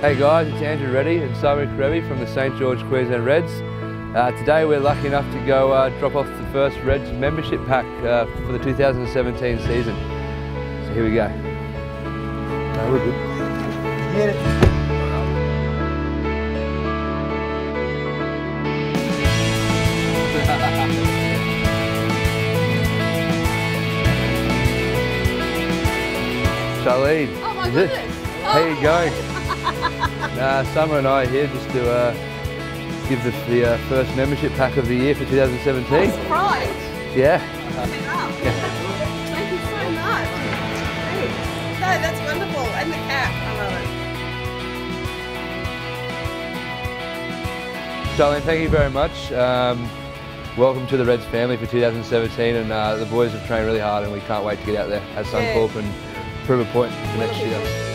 Hey guys, it's Andrew Ready and Samu Kerevi from the St. George Queensland Reds. Today we're lucky enough to go drop off the first Reds membership pack for the 2017 season. So here we go. No, we're good. Get it. Darlene, oh my goodness. How are you going? Summer and I are here just to give the first membership pack of the year for 2017. I'm surprised. Yeah. Thank you so much. Great. No, that's wonderful. And the cap, I love it. Darlene, thank you very much. Welcome to the Reds family for 2017, and the boys have trained really hard and we can't wait to get out there at Suncorp and prove a point for next year.